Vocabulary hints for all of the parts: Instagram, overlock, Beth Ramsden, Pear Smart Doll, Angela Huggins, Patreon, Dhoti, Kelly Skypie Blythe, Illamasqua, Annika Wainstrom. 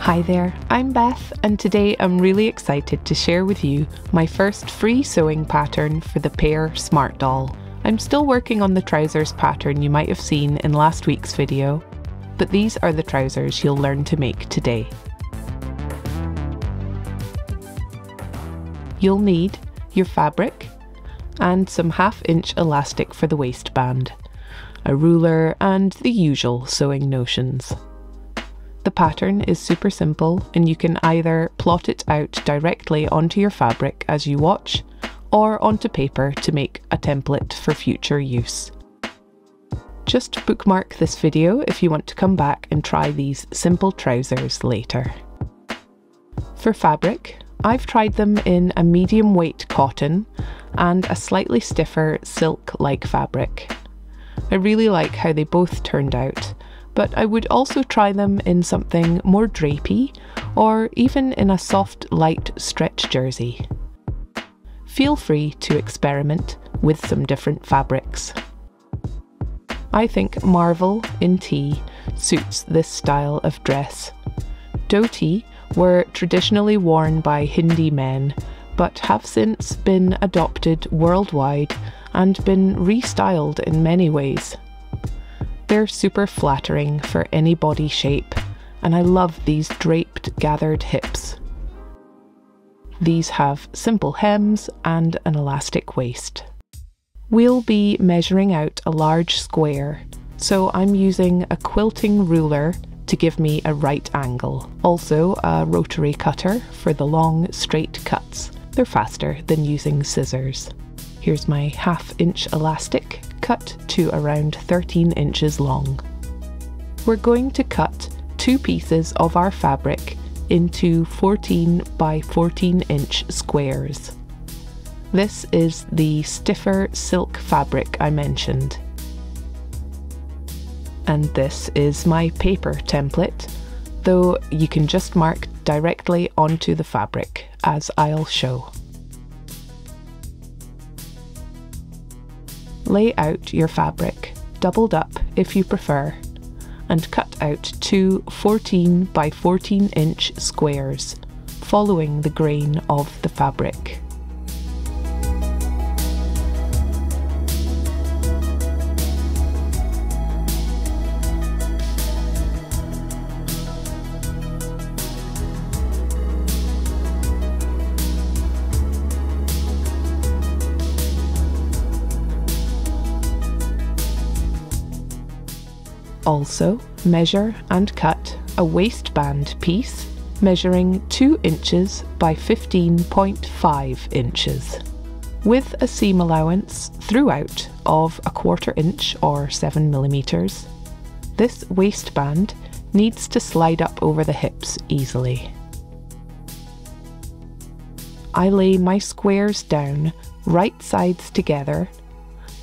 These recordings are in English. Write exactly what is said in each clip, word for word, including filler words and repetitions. Hi there, I'm Beth, and today I'm really excited to share with you my first free sewing pattern for the Pear Smart Doll. I'm still working on the trousers pattern you might have seen in last week's video, but these are the trousers you'll learn to make today. You'll need your fabric and some half-inch elastic for the waistband, a ruler and the usual sewing notions. The pattern is super simple, and you can either plot it out directly onto your fabric as you watch, or onto paper to make a template for future use. Just bookmark this video if you want to come back and try these simple trousers later. For fabric, I've tried them in a medium weight cotton and a slightly stiffer silk-like fabric. I really like how they both turned out, but I would also try them in something more drapey, or even in a soft, light stretch jersey. Feel free to experiment with some different fabrics. I think Marvel in Tea suits this style of dress. Dhoti were traditionally worn by Hindi men, but have since been adopted worldwide and been restyled in many ways. They're super flattering for any body shape, and I love these draped gathered hips. These have simple hems and an elastic waist. We'll be measuring out a large square, so I'm using a quilting ruler to give me a right angle. Also a rotary cutter for the long straight cuts. They're faster than using scissors. Here's my half inch elastic, cut to around thirteen inches long. We're going to cut two pieces of our fabric into fourteen by fourteen inch squares. This is the stiffer silk fabric I mentioned. And this is my paper template, though you can just mark directly onto the fabric, as I'll show. Lay out your fabric, doubled up if you prefer, and cut out two fourteen by fourteen inch squares, following the grain of the fabric. Also, measure and cut a waistband piece measuring two inches by fifteen point five inches, with a seam allowance throughout of a quarter inch or seven millimeters. This waistband needs to slide up over the hips easily. I lay my squares down, right sides together,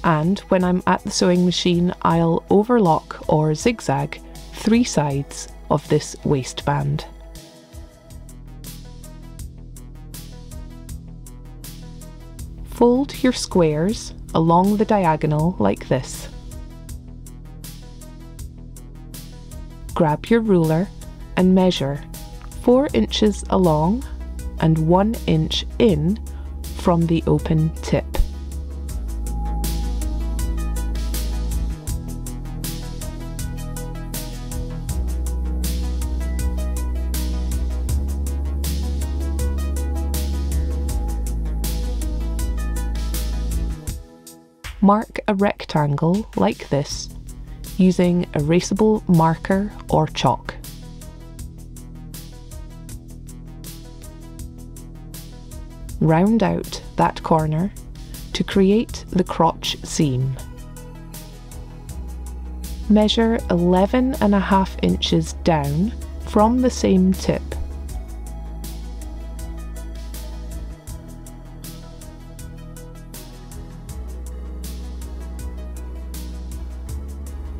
and when I'm at the sewing machine, I'll overlock or zigzag three sides of this waistband. Fold your squares along the diagonal like this. Grab your ruler and measure four inches along and one inch in from the open tip. Mark a rectangle like this using erasable marker or chalk. Round out that corner to create the crotch seam. Measure eleven and a half inches down from the same tip.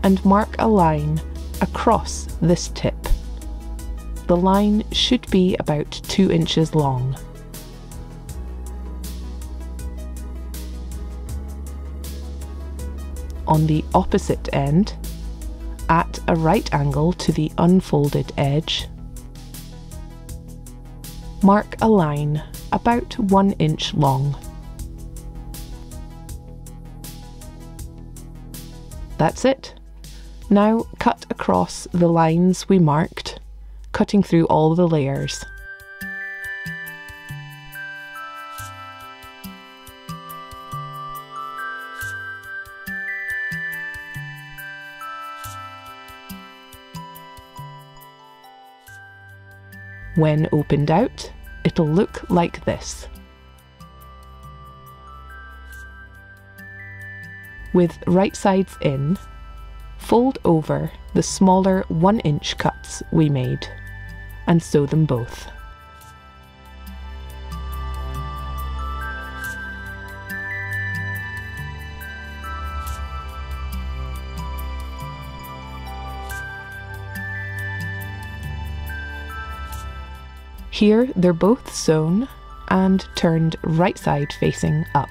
And mark a line across this tip. The line should be about two inches long. on the opposite end at a right angle to the unfolded edge. Mark a line about one inch long. That's it. Now cut across the lines we marked, cutting through all the layers. When opened out, it'll look like this. With right sides in, fold over the smaller one inch cuts we made and sew them both. Here they're both sewn and turned right side facing up.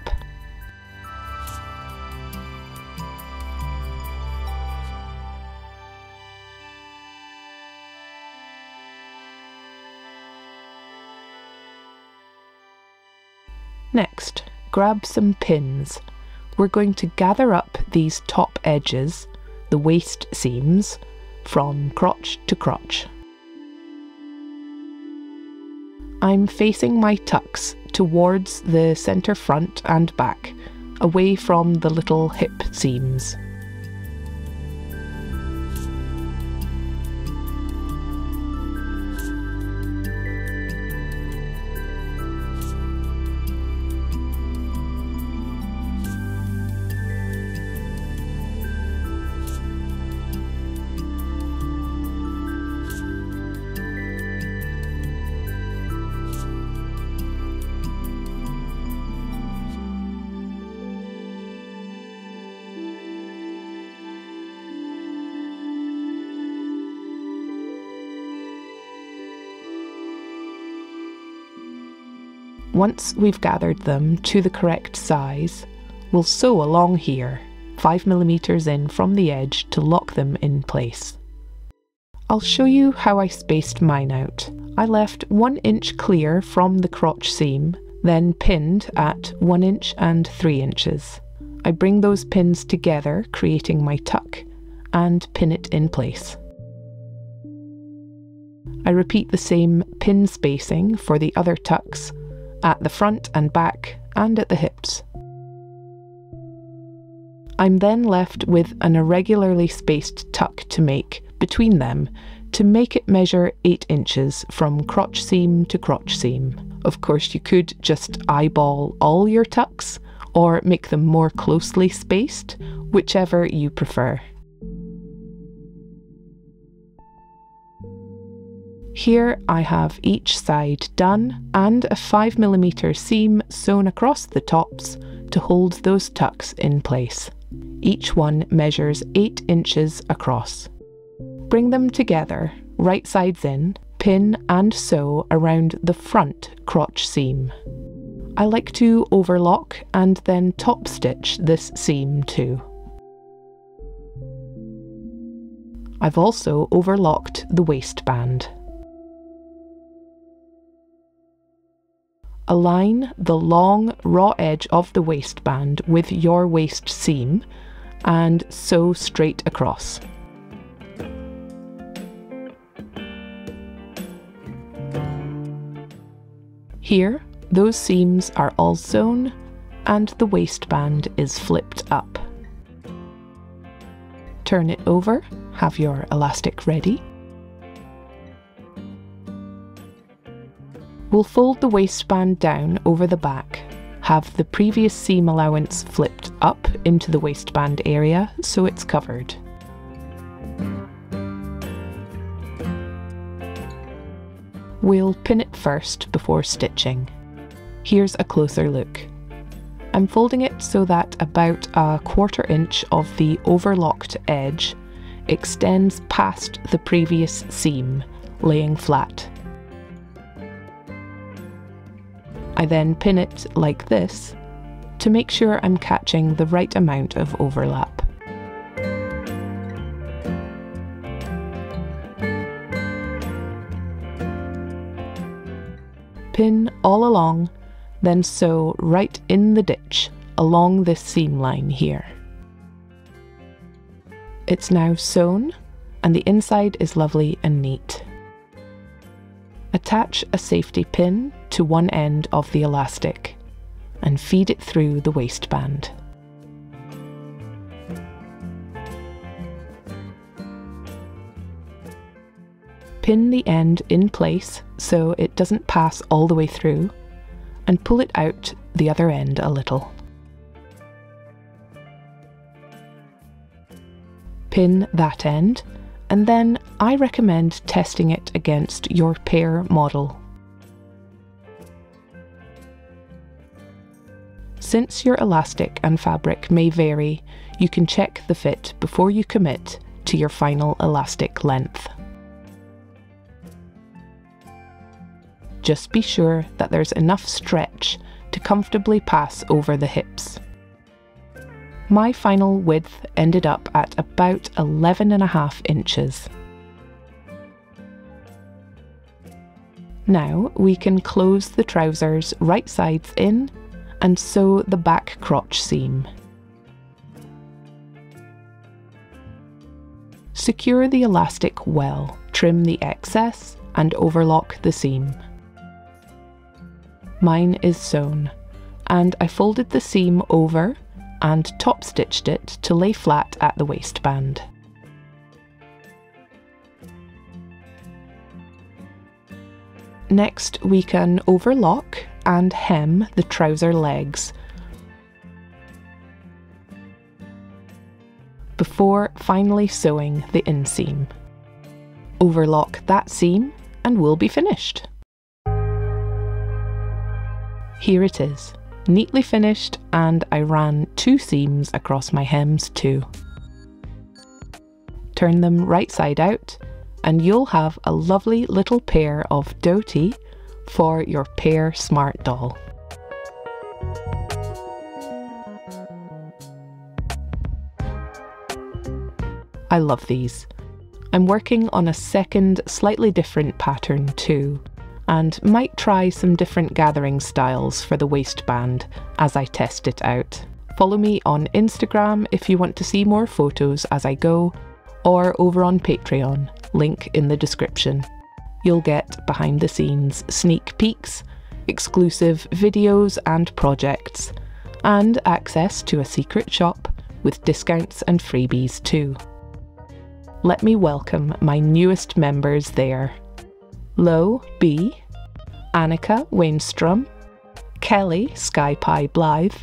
Next, grab some pins. We're going to gather up these top edges, the waist seams, from crotch to crotch. I'm facing my tucks towards the centre front and back, away from the little hip seams. Once we've gathered them to the correct size, we'll sew along here, five millimetres in from the edge to lock them in place. I'll show you how I spaced mine out. I left one inch clear from the crotch seam, then pinned at one inch and three inches. I bring those pins together, creating my tuck, and pin it in place. I repeat the same pin spacing for the other tucks, at the front and back, and at the hips. I'm then left with an irregularly spaced tuck to make between them to make it measure eight inches from crotch seam to crotch seam. Of course, you could just eyeball all your tucks or make them more closely spaced, whichever you prefer. Here I have each side done and a five millimetre seam sewn across the tops to hold those tucks in place. Each one measures eight inches across. Bring them together, right sides in, pin and sew around the front crotch seam. I like to overlock and then top stitch this seam too. I've also overlocked the waistband. Align the long, raw edge of the waistband with your waist seam and sew straight across. Here, those seams are all sewn and the waistband is flipped up. Turn it over, have your elastic ready. We'll fold the waistband down over the back, have the previous seam allowance flipped up into the waistband area so it's covered. We'll pin it first before stitching. Here's a closer look. I'm folding it so that about a quarter inch of the overlocked edge extends past the previous seam, laying flat. I then pin it like this to make sure I'm catching the right amount of overlap. pin all along, then sew right in the ditch along this seam line here. It's now sewn, and the inside is lovely and neat. Attach a safety pin to one end of the elastic and feed it through the waistband. Pin the end in place so it doesn't pass all the way through, and pull it out the other end a little. Pin that end, and then I recommend testing it against your Pear model. Since your elastic and fabric may vary, you can check the fit before you commit to your final elastic length. Just be sure that there's enough stretch to comfortably pass over the hips. My final width ended up at about eleven and a half inches. Now we can close the trousers right sides in and sew the back crotch seam. Secure the elastic well, trim the excess and overlock the seam. Mine is sewn, and I folded the seam over and top stitched it to lay flat at the waistband. Next, we can overlock and hem the trouser legs before finally sewing the inseam. Overlock that seam and we'll be finished. Here it is, neatly finished, and I ran two seams across my hems too. Turn them right side out and you'll have a lovely little pair of Dhoti for your Pear Smart Doll. I love these. I'm working on a second, slightly different pattern too, and might try some different gathering styles for the waistband as I test it out. Follow me on Instagram if you want to see more photos as I go, or over on Patreon, link in the description. You'll get behind the scenes sneak peeks, exclusive videos and projects, and access to a secret shop with discounts and freebies too. Let me welcome my newest members there. Lo B, Annika Wainstrom, Kelly Skypie Blythe,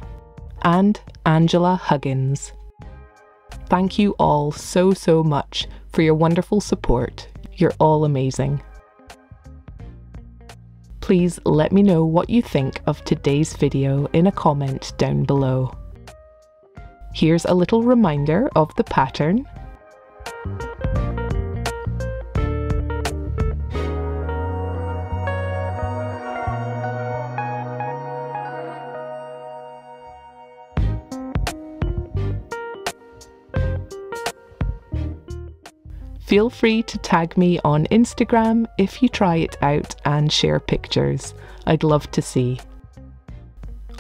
and Angela Huggins. Thank you all so, so much for your wonderful support. You're all amazing. Please let me know what you think of today's video in a comment down below. Here's a little reminder of the pattern. Feel free to tag me on Instagram if you try it out and share pictures. I'd love to see.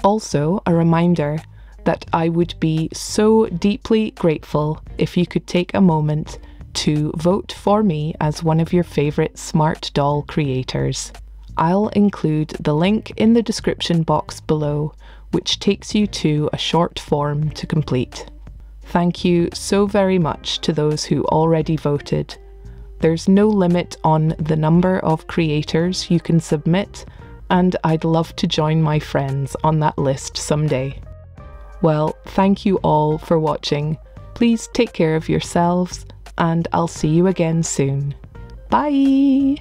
Also, a reminder that I would be so deeply grateful if you could take a moment to vote for me as one of your favourite smart doll creators. I'll include the link in the description box below, which takes you to a short form to complete. Thank you so very much to those who already voted. There's no limit on the number of creators you can submit, and I'd love to join my friends on that list someday. Well, thank you all for watching. Please take care of yourselves, and I'll see you again soon. Bye!